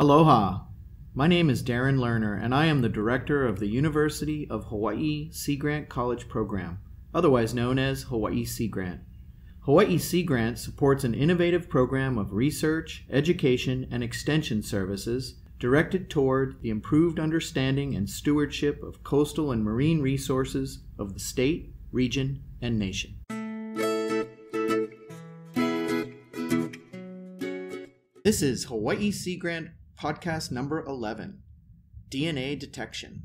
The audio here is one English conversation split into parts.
Aloha! My name is Darren Lerner, and I am the director of the University of Hawaii Sea Grant College Program, otherwise known as Hawaii Sea Grant. Hawaii Sea Grant supports an innovative program of research, education, and extension services directed toward the improved understanding and stewardship of coastal and marine resources of the state, region, and nation. This is Hawaii Sea Grant Podcast number 11, DNA Detection.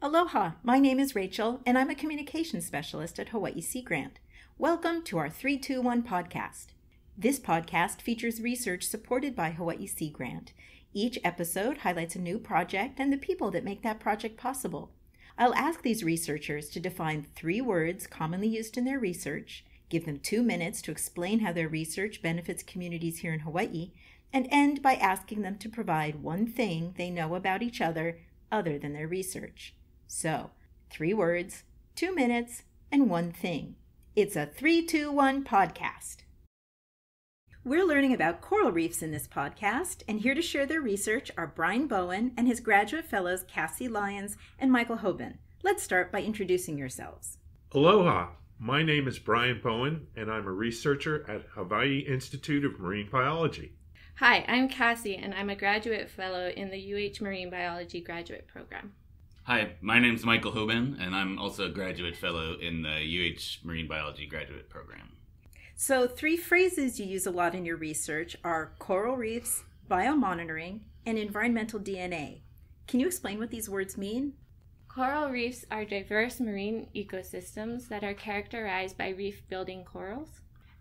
Aloha, my name is Rachel, and I'm a communications specialist at Hawaii Sea Grant. Welcome to our 321 podcast. This podcast features research supported by Hawaii Sea Grant. Each episode highlights a new project and the people that make that project possible. I'll ask these researchers to define 3 words commonly used in their research, give them 2 minutes to explain how their research benefits communities here in Hawaii, and end by asking them to provide 1 thing they know about each other than their research. So, 3 words, 2 minutes, and 1 thing. It's a 3-2-1 podcast. We're learning about coral reefs in this podcast, and here to share their research are Brian Bowen and his graduate fellows Cassie Lyons and Mykle Hoban. Let's start by introducing yourselves. Aloha! My name is Brian Bowen, and I'm a researcher at Hawaii Institute of Marine Biology. Hi, I'm Cassie, and I'm a graduate fellow in the Marine Biology graduate program. Hi, my name's Mykle Hoban, and I'm also a graduate fellow in the Marine Biology graduate program. So 3 phrases you use a lot in your research are coral reefs, biomonitoring, and environmental DNA. Can you explain what these words mean? Coral reefs are diverse marine ecosystems that are characterized by reef-building corals.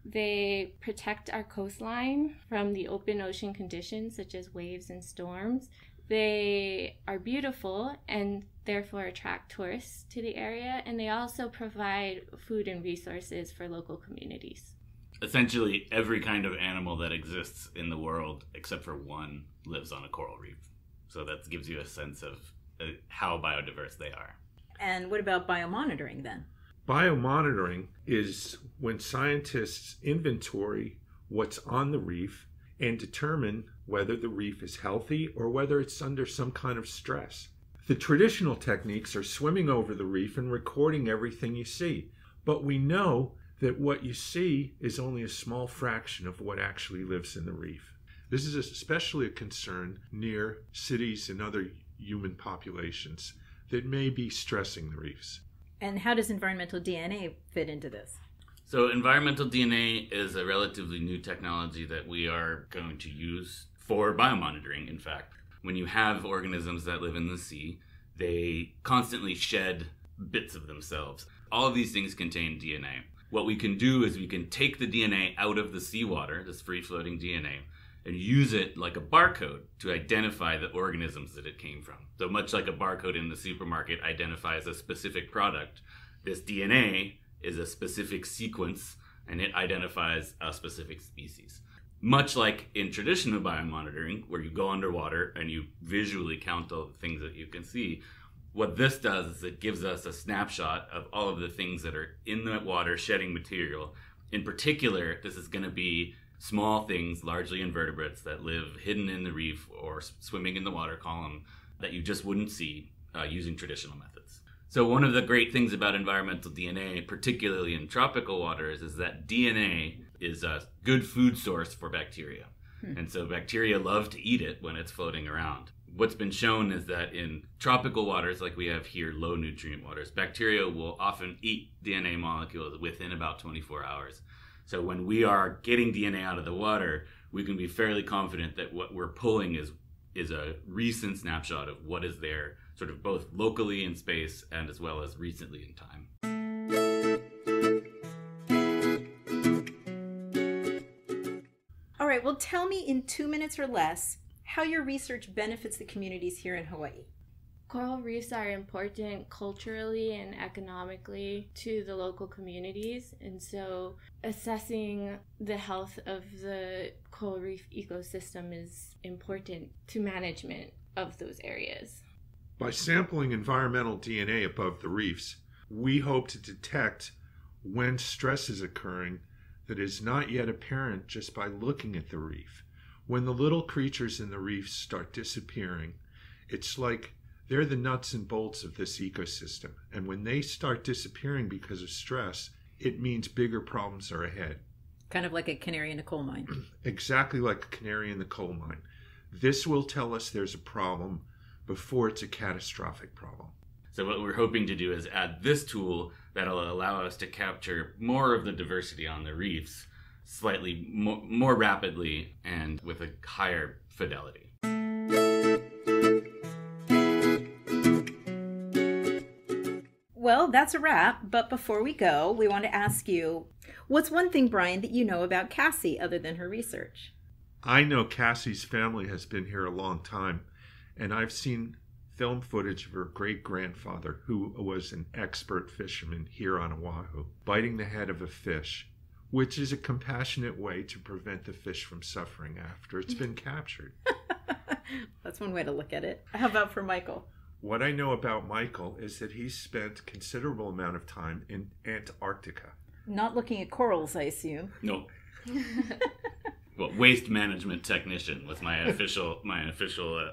They protect our coastline from the open ocean conditions such as waves and storms. They are beautiful and therefore attract tourists to the area, and they also provide food and resources for local communities. Essentially, every kind of animal that exists in the world, except for one, lives on a coral reef. So that gives you a sense of how biodiverse they are. And what about biomonitoring then? Biomonitoring is when scientists inventory what's on the reef and determine whether the reef is healthy or whether it's under some kind of stress. The traditional techniques are swimming over the reef and recording everything you see, but we know that what you see is only a small fraction of what actually lives in the reef. This is especially a concern near cities and other human populations that may be stressing the reefs. And how does environmental DNA fit into this? So environmental DNA is a relatively new technology that we are going to use for biomonitoring, in fact. When you have organisms that live in the sea, they constantly shed bits of themselves. All of these things contain DNA. What we can do is we can take the DNA out of the seawater, this free-floating DNA, and use it like a barcode to identify the organisms that it came from. So much like a barcode in the supermarket identifies a specific product, this DNA is a specific sequence and it identifies a specific species. Much like in traditional biomonitoring, where you go underwater and you visually count all the things that you can see, what this does is it gives us a snapshot of all of the things that are in the water shedding material. In particular, this is going to be small things, largely invertebrates, that live hidden in the reef or swimming in the water column that you just wouldn't see using traditional methods. So one of the great things about environmental DNA, particularly in tropical waters, is that DNA is a good food source for bacteria. And so bacteria love to eat it when it's floating around. What's been shown is that in tropical waters, like we have here, low nutrient waters, bacteria will often eat DNA molecules within about 24 hours. So when we are getting DNA out of the water, we can be fairly confident that what we're pulling is a recent snapshot of what is there, sort of both locally in space and as well as recently in time. All right, well, tell me in 2 minutes or less how your research benefits the communities here in Hawaii. Coral reefs are important culturally and economically to the local communities, and so assessing the health of the coral reef ecosystem is important to management of those areas. By sampling environmental DNA above the reefs, we hope to detect when stress is occurring that is not yet apparent just by looking at the reef. When the little creatures in the reefs start disappearing, it's like they're the nuts and bolts of this ecosystem. And when they start disappearing because of stress, it means bigger problems are ahead. Kind of like a canary in a coal mine. Exactly like a canary in the coal mine. This will tell us there's a problem before it's a catastrophic problem. So what we're hoping to do is add this tool that'll allow us to capture more of the diversity on the reefs slightly more rapidly and with a higher fidelity. Well, that's a wrap, but before we go, we want to ask you, what's one thing, Brian, that you know about Cassie other than her research? I know Cassie's family has been here a long time, and I've seen film footage of her great-grandfather, who was an expert fisherman here on Oahu, biting the head of a fish, which is a compassionate way to prevent the fish from suffering after it's been captured. That's one way to look at it. How about for Mykle? What I know about Mykle is that he's spent a considerable amount of time in Antarctica. Not looking at corals, I assume. No. Well, waste management technician was my official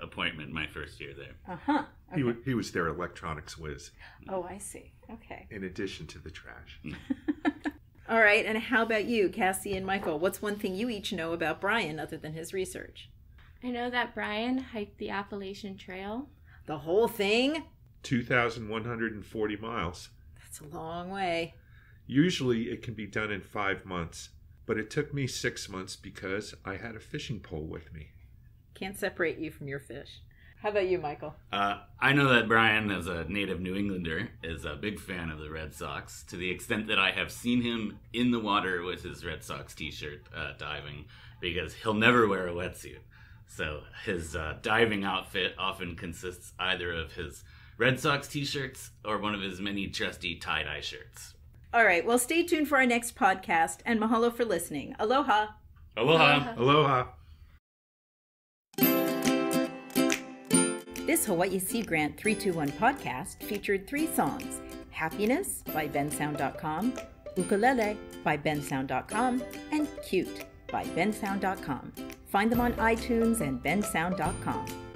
appointment my first year there. Uh-huh. Okay. He was their electronics whiz. Oh, I see. Okay. In addition to the trash. All right, and how about you, Cassie and Mykle? What's one thing you each know about Brian other than his research? I know that Brian hiked the Appalachian Trail. The whole thing? 2,140 miles. That's a long way. Usually it can be done in 5 months. But it took me 6 months because I had a fishing pole with me. Can't separate you from your fish. How about you, Mykle? I know that Brian, as a native New Englander, is a big fan of the Red Sox, to the extent that I have seen him in the water with his Red Sox t-shirt diving, because he'll never wear a wetsuit. So his diving outfit often consists either of his Red Sox t-shirts or one of his many trusty tie-dye shirts. All right, well, stay tuned for our next podcast, and mahalo for listening. Aloha. Aloha. Aloha. This Hawaii Sea Grant 321 podcast featured 3 songs, Happiness by bensound.com, Ukulele by bensound.com, and Cute by bensound.com. Find them on iTunes and bensound.com.